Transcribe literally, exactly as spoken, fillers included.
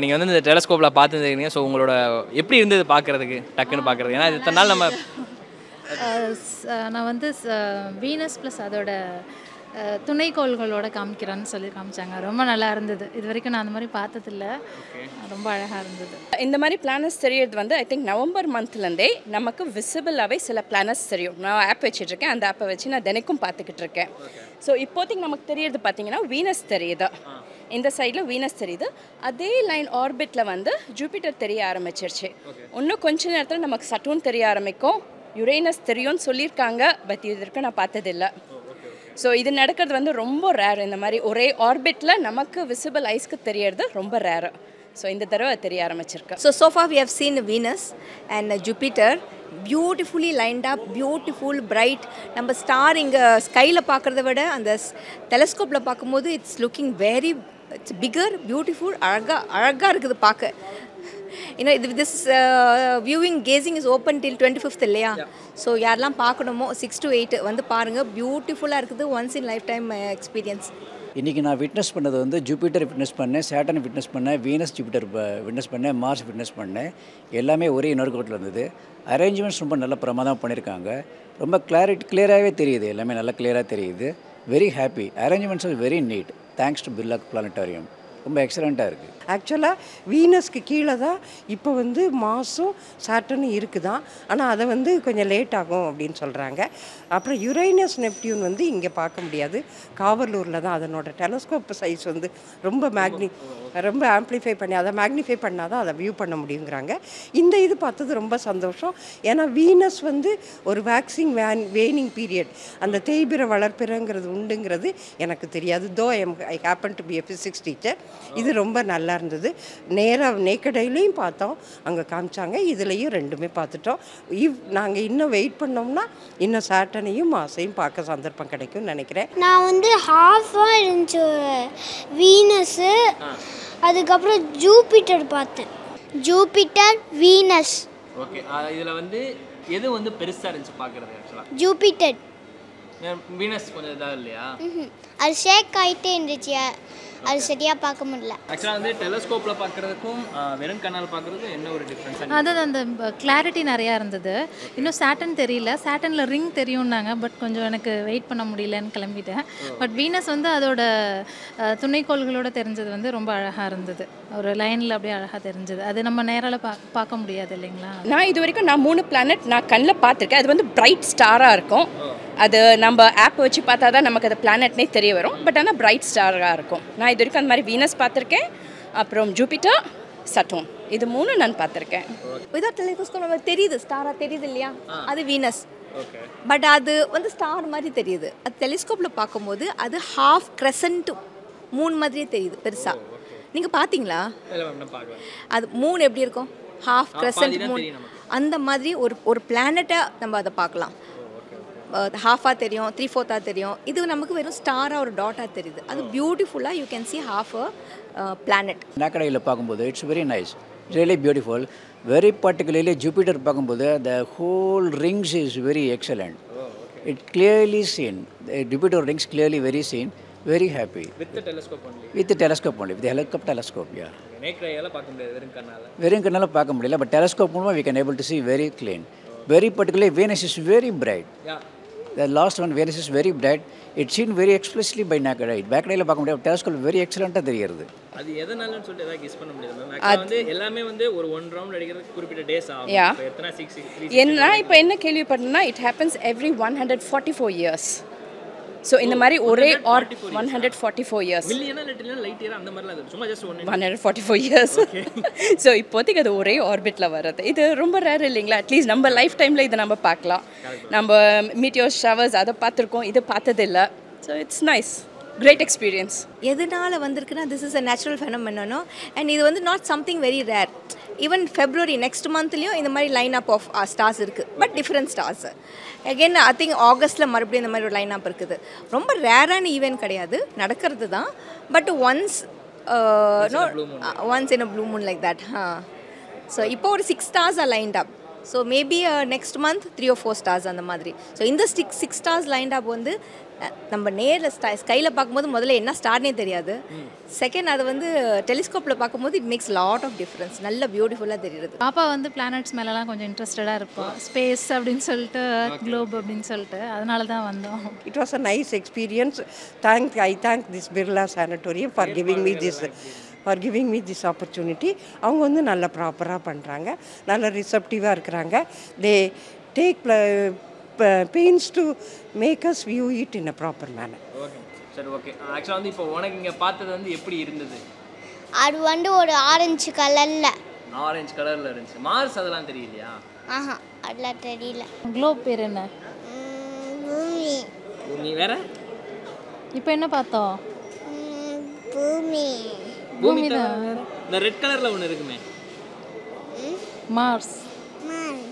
இப்போ நீங்கள் வந்து இந்த டெலஸ்கோப்பில் பார்த்துருக்கீங்க, ஸோ உங்களோட எப்படி இருந்தது பார்க்குறதுக்கு, டக்குன்னு பார்க்குறது? ஏன்னா இத்தனை நாள் நம்ம நான் வந்து வீனஸ் ப்ளஸ் அதோட துணைக்கோள்களோட காமிக்கிறேன்னு சொல்லி காமிச்சாங்க. ரொம்ப நல்லா இருந்தது. இது வரைக்கும் நான் அந்த மாதிரி பார்த்ததில்ல. ரொம்ப அழகாக இருந்தது. இந்த மாதிரி பிளானஸ் தெரியறது வந்து ஐ திங்க் நவம்பர் மந்த்லேருந்தே நமக்கு விசிபிளாகவே சில பிளானஸ் தெரியும். நான் ஆப் வச்சுட்ருக்கேன், அந்த ஆப்பை வச்சு நான் தினைக்கும் பார்த்துக்கிட்டு இருக்கேன். ஸோ இப்போதைக்கு நமக்கு தெரியறது பார்த்தீங்கன்னா வீனஸ் தெரியுது, இந்த சைடில் வீனஸ் தெரியுது. அதே லைன் ஆர்பிட்டில் வந்து ஜூபிட்டர் தெரிய ஆரம்பிச்சிருச்சு. இன்னும் கொஞ்ச நேரத்தில் நமக்கு சட்டர்ன் தெரிய ஆரம்பிக்கும், யுரேனஸ் தெரியும்னு சொல்லியிருக்காங்க. பட் இது வரைக்கும் நான் பார்த்ததில்லை. ஸோ இது நடக்கிறது வந்து ரொம்ப ரேர். இந்த மாதிரி ஒரே ஆர்பிட்டில் நமக்கு விசிபிள் ஐஸ்க்கு தெரியறது ரொம்ப ரேரு. ஸோ இந்த தடவை தெரிய ஆரம்பிச்சிருக்கு. So so far we have seen Venus and Jupiter beautifully lined up, beautiful bright. நம்ம ஸ்டார் இங்கே ஸ்கையில் பார்க்குறத விட அந்த டெலஸ்கோப்பில் பார்க்கும்போது it's looking very it's bigger, beautiful, அழகாக அழகாக இருக்குது பார்க்க. ஏன்னா இது this viewing casing is open till twenty fifth இல்லையா? ஸோ யாரெல்லாம் பார்க்கணுமோ சிக்ஸ் டு எயிட் வந்து பாருங்கள். பியூட்டிஃபுல்லாக இருக்குது, once in life time experience. இன்றைக்கி நான் விட்னஸ் பண்ணது வந்து ஜூபிட்டர் விட்னஸ் பண்ணேன், சேட்டர்ன் விட்னஸ் பண்ணேன், வீனஸ் ஜூபிட்டர் விட்னஸ் பண்ணேன், மார்ஸ் விட்னஸ் பண்ணேன். எல்லாமே ஒரே நெருக்கோட்டில் இருந்தது. அரேஞ்ச்மெண்ட்ஸ் ரொம்ப நல்ல பிரமாதம் பண்ணியிருக்காங்க. ரொம்ப கிளாரிட்டி கிளியராகவே தெரியுது, எல்லாமே நல்லா கிளியராக தெரியுது. Very happy. Arrangements are very neat. Thanks to Birla planetarium. ரொம்ப எக்ஸலண்ட்டாக இருக்குது. ஆக்சுவலாக வீனஸ்க்கு கீழே தான் இப்போ வந்து மார்ஸும் சாட்டர்னும் இருக்குதான், ஆனால் அதை வந்து கொஞ்சம் லேட் ஆகும் அப்படின்னு சொல்கிறாங்க. அப்புறம் யுரேனஸ் நெப்டியூன் வந்து இங்கே பார்க்க முடியாது, காவலூரில் தான். அதனோட டெலஸ்கோப் சைஸ் வந்து ரொம்ப மேக்னி ரொம்ப ஆம்ப்ளிஃபை பண்ணி அதை மேக்னிஃபை பண்ணால் தான் அதை வியூ பண்ண முடியுங்கிறாங்க. இந்த இது பார்த்தது ரொம்ப சந்தோஷம். ஏன்னா வீனஸ் வந்து ஒரு வேக்சிங் வேன் வேனிங் பீரியட், அந்த தேய்பிற வளர்ப்பிறங்கிறது உண்டுங்கிறது எனக்கு தெரியாது. Though I'm I happen to be a physics teacher. இது ரொம்ப நல்லா இருந்தது. நேராக நேக்கடையிலையும் பார்த்தோம், அங்கே காமிச்சாங்க, இதுலேயும் ரெண்டுமே பார்த்துட்டோம். இவ் நாங்கள் இன்னும் வெயிட் பண்ணோம்னா இன்னும் சாட்டனையும் மாசையும் பார்க்க சந்தர்ப்பம் கிடைக்கும்னு நினைக்கிறேன். நான் வந்து ஹாஃபாக இருந்துச்சு வீனஸு, அதுக்கப்புறம் ஜூபிட்டர் பார்த்தேன். Jupiter Venus okay. இதில் வந்து எது வந்து பெருசாக இருந்துச்சு பார்க்குறது? ஆக்சுவலாக ஜூபிட்டர். வீனஸ் கொஞ்சம் இதாக இல்லையா? அது ஷேக் ஆகிட்டே இருந்துச்சு, அது சரியாக பார்க்க முடியல. ஆக்சுவலாக வந்து டெலஸ்கோப்பில் பார்க்குறதுக்கும் வெறும் கண்ணால் பார்க்குறதுக்கும் என்ன ஒரு டிஃப்ரென்ஸ்? அதான் அந்த கிளாரிட்டி நிறையா இருந்தது. இன்னும் சாட்டர்ன் தெரியல, சாட்டர்னில் ரிங் தெரியும்னாங்க. பட் கொஞ்சம் எனக்கு வெயிட் பண்ண முடியலன்னு கிளம்பிட்டேன். பட் வீனஸ் வந்து அதோட துணைக்கோள்களோடு தெரிஞ்சது வந்து ரொம்ப அழகாக இருந்தது. ஒரு லைனில் அப்படியே அழகாக தெரிஞ்சது. அது நம்ம நேரால் பா பார்க்க முடியாது இல்லைங்களா? நான் இது வரைக்கும் நான் மூணு பிளானட் நான் கண்ணில் பார்த்துருக்கேன். அது வந்து பிரைட் ஸ்டாராக இருக்கும். அது நம்ம ஆப் வச்சு பார்த்தா தான் நமக்கு அது பிளானட்னே தெரிய வரும். பட் ஆனால் பிரைட் ஸ்டாராக இருக்கும். நான் இது வரைக்கும் அந்த மாதிரி வீனஸ் பார்த்துருக்கேன், அப்புறம் ஜூபிட்டர், சட்டர்ன், இது மூணு நான் பார்த்துருக்கேன். வித்வுட் டெலஸ்கோப் நமக்கு தெரியுது, ஸ்டாராக தெரியுது இல்லையா? அது வீனஸ். பட் அது வந்து ஸ்டார் மாதிரி தெரியுது. அது டெலிஸ்கோப்பில் பார்க்கும்போது அது ஹாஃப் கிரசன்ட் மூணு மாதிரியே தெரியுது. பெருசாக நீங்கள் பார்த்தீங்களா? அது மூணு எப்படி இருக்கும்? ஹாஃப் கிரசன்ட் மூணு. அந்த மாதிரி ஒரு ஒரு பிளானட்டாக நம்ம அதை பார்க்கலாம். ஹாஃபாக தெரியும், த்ரீ ஃபோர்த்தாக தெரியும். இது நமக்கு வெறும் ஸ்டாராக ஒரு டாட்டாக தெரியுது. அது பியூட்டிஃபுல்லாக you can see half a planet. நேக்கடையில் பார்க்கும்போது it's very nice, really beautiful. Very particularly Jupiter பார்க்கும்போது the whole rings is very excellent. It clearly seen Jupiter rings, clearly very seen. Very happy. With telescope only, with telescope only, with helicopter telescope. Yeah, நேக்கடையால பார்க்க முடியாது, வெறும் கண்ணால வெறும் கண்ணால பார்க்க முடியல. பட் டெலஸ்கோப் மூலமா we can able to see very clean. Very particularly Venus is very bright. Yeah. The last one, Venus is very bright. It's seen very explicitly by naked eye. Back eye-la paakkum mudiyadhu. Telescope very excellent-a theriyirudhu. அது எதனாலன்னு சொல்லிட்டு எதாவது guess பண்ண முடியாது ma'am. ஆக்சுவலா வந்து எல்லாமே வந்து ஒரு ஒன் ரவுண்ட் அடிக்கிறதுக்கு குறிப்பிட்ட டேஸ் ஆகும். எத்தனை சிக்ஸ் சிக்ஸ் த்ரீ என்ன இப்போ என்ன கேள்விப்பட்டேன்னா it happens every one hundred forty-four years. So இந்த மாதிரி ஒரே ஆர் one hundred forty-four years. மில்லியனா லிட்டரா லைட் இயரா அந்த மாதிரிலாம் அது சும்மா just one hundred forty-four years. So இப்போதைக்கு அது ஒரே ஆர்பிட்ல வரது. இது ரொம்ப ரேர் இல்லைங்களா? அட்லீஸ்ட் நம்ம லைஃப் டைம்ல இதை நம்ம பார்க்கலாம். நம்ம மீட்டியோர் ஷவர்ஸ் அதை பார்த்துருக்கோம், இதை பார்த்தது இல்லை. So it's nice, great experience. எதனால வந்திருக்குன்னா this is a natural phenomenon and இது வந்து not something very rare. Even February next மந்த்லேயும் இந்த மாதிரி லைன் அப் ஆஃப் ஸ்டார்ஸ் இருக்குது, but different stars. Again I think ஆகஸ்ட்டில் மறுபடியும் இந்த மாதிரி ஒரு லைன் அப் இருக்குது. ரொம்ப ரேரான ஈவெண்ட் கிடையாது, நடக்கிறது தான். But once once in a blue moon like that. ஹா. ஸோ இப்போ ஒரு six stars are lined up. So maybe next month three or four stars அந்த மாதிரி. ஸோ இந்த six six stars line up வந்து நம்ம நேரில் ஸ்டா ஸ்கையில் பார்க்கும்போது முதல்ல என்ன ஸ்டார்னே தெரியாது. செகண்ட் அதை வந்து டெலிஸ்கோப்பில் பார்க்கும்போது it makes lot of difference, நல்ல பியூட்டிஃபுல்லாக தெரியுது. பாப்பா வந்து பிளானட்ஸ் மேலெலாம் கொஞ்சம் இன்ட்ரெஸ்டடாக இருப்போம், ஸ்பேஸ் அப்படின்னு சொல்லிட்டு குளோப் அப்படின்னு சொல்லிட்டு, அதனால தான் வந்தோம். It was a nice experience. Thank I thank this Birla sanatorium for giving me this for giving me this opportunity. அவங்க வந்து நல்லா ப்ராப்பராக பண்ணுறாங்க, நல்லா ரிசப்டிவாக இருக்கிறாங்க. They take pains to make us view it in a proper manner. Okay. Sir, okay. Actually, வந்து இப்போ உனக்கு இங்க பார்த்தது வந்து எப்படி இருந்தது? அது வந்து ஒரு ஆரஞ்சு கலர்ல. ஆரஞ்சு கலர்ல இருந்துச்சு. மார்ஸ் அதெல்லாம் தெரியலையா? ஆஹா, அதெல்லாம் தெரியல. குளோப் பேர் என்ன? பூமி. பூமி வேற? இப்போ என்ன பார்த்தோம்? பூமி. பூமி தான். இந்த ரெட் கலர்ல ஒன்னு இருக்குமே. மார்ஸ். மார்ஸ்.